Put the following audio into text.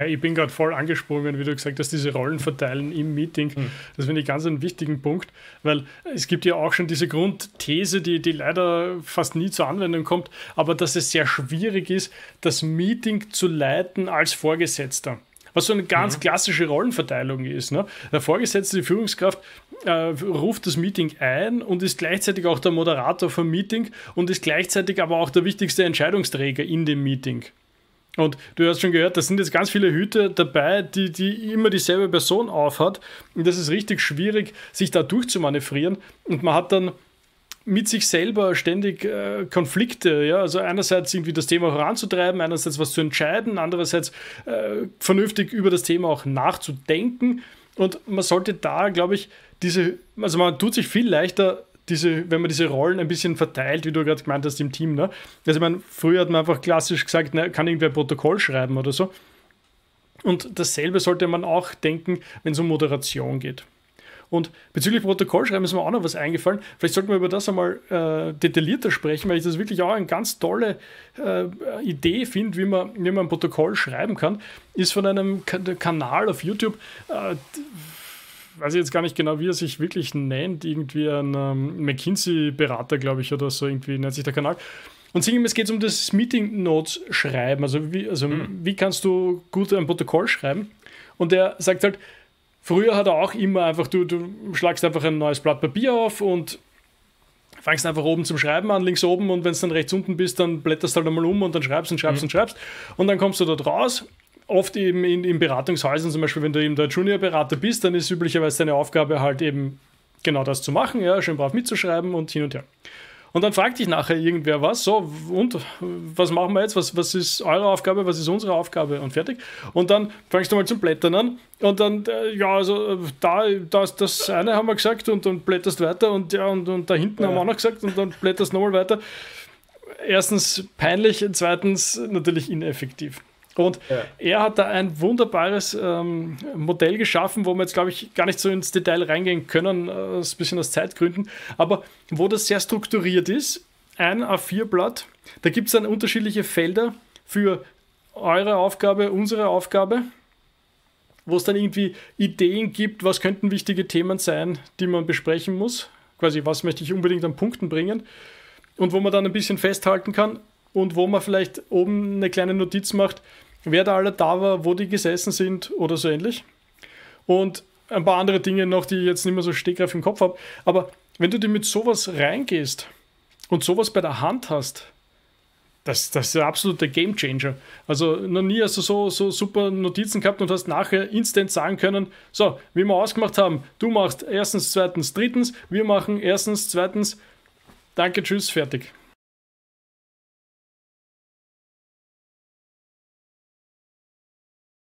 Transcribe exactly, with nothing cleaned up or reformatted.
Ja, ich bin gerade voll angesprungen, wie du gesagt hast, diese Rollen verteilen im Meeting. Mhm. Das finde ich ganz einen wichtigen Punkt, weil es gibt ja auch schon diese Grundthese, die, die leider fast nie zur Anwendung kommt, aber dass es sehr schwierig ist, das Meeting zu leiten als Vorgesetzter. Was so eine ganz klassische Rollenverteilung ist. Ne? Der Vorgesetzte, die Führungskraft, äh, ruft das Meeting ein und ist gleichzeitig auch der Moderator vom Meeting und ist gleichzeitig aber auch der wichtigste Entscheidungsträger in dem Meeting. Und du hast schon gehört, da sind jetzt ganz viele Hüte dabei, die, die immer dieselbe Person aufhat. Und das ist richtig schwierig, sich da durchzumanövrieren. Und man hat dann mit sich selber ständig äh, Konflikte, ja, also einerseits irgendwie das Thema voranzutreiben, einerseits was zu entscheiden, andererseits äh, vernünftig über das Thema auch nachzudenken, und man sollte da, glaube ich, diese, also man tut sich viel leichter, diese, wenn man diese Rollen ein bisschen verteilt, wie du gerade gemeint hast, im Team, ne? Also ich meine, früher hat man einfach klassisch gesagt, ne, kann irgendwer Protokoll schreiben oder so, und dasselbe sollte man auch denken, wenn es um Moderation geht. Und bezüglich Protokollschreiben ist mir auch noch was eingefallen. Vielleicht sollten wir über das einmal äh, detaillierter sprechen, weil ich das wirklich auch eine ganz tolle äh, Idee finde, wie man, wie man ein Protokoll schreiben kann. Ist von einem Kanal auf YouTube, äh, weiß ich jetzt gar nicht genau, wie er sich wirklich nennt, irgendwie ein ähm, McKinsey-Berater, glaube ich, oder so irgendwie nennt sich der Kanal. Und sinngemäß geht es um das Meeting-Notes schreiben. Also, wie, also mhm. wie kannst du gut ein Protokoll schreiben? Und er sagt halt, früher hat er auch immer einfach, du, du schlagst einfach ein neues Blatt Papier auf und fangst einfach oben zum Schreiben an, links oben, und wenn es dann rechts unten bist, dann blätterst halt einmal um und dann schreibst und schreibst mhm. und schreibst und dann kommst du dort raus. Oft eben in, in Beratungshäusern, zum Beispiel, wenn du eben der Junior-Berater bist, dann ist üblicherweise deine Aufgabe halt eben genau das zu machen, ja, schön brav mitzuschreiben und hin und her. Und dann fragt dich nachher irgendwer was, so, und was machen wir jetzt, was, was ist eure Aufgabe, was ist unsere Aufgabe, und fertig. Und dann fängst du mal zum Blättern an und dann, ja, also da das, das eine haben wir gesagt, und dann blätterst weiter, und ja, und, und da hinten ja. haben wir auch noch gesagt, und dann blätterst nochmal weiter. Erstens peinlich, zweitens natürlich ineffektiv. Und ja. er hat da ein wunderbares ähm, Modell geschaffen, wo wir jetzt, glaube ich, gar nicht so ins Detail reingehen können, äh, ein bisschen aus Zeitgründen, aber wo das sehr strukturiert ist, ein A vier Blatt, da gibt es dann unterschiedliche Felder für eure Aufgabe, unsere Aufgabe, wo es dann irgendwie Ideen gibt, was könnten wichtige Themen sein, die man besprechen muss, quasi was möchte ich unbedingt an Punkten bringen, und wo man dann ein bisschen festhalten kann, und wo man vielleicht oben eine kleine Notiz macht, wer da alle da war, wo die gesessen sind oder so ähnlich. Und ein paar andere Dinge noch, die ich jetzt nicht mehr so stegreif im Kopf habe. Aber wenn du dir mit sowas reingehst und sowas bei der Hand hast, das, das ist der absolute Gamechanger. Also noch nie hast du so, so super Notizen gehabt und hast nachher instant sagen können, so, wie wir ausgemacht haben, du machst erstens, zweitens, drittens, wir machen erstens, zweitens, danke, tschüss, fertig.